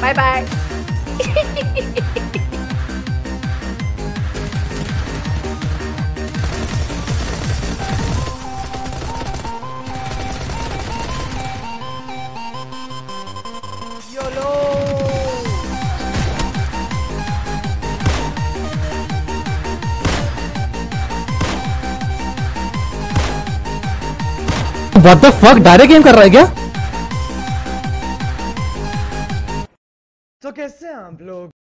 Bye, bye. What the fuck? Direct game कर रहा है क्या? तो कैसे हम लोग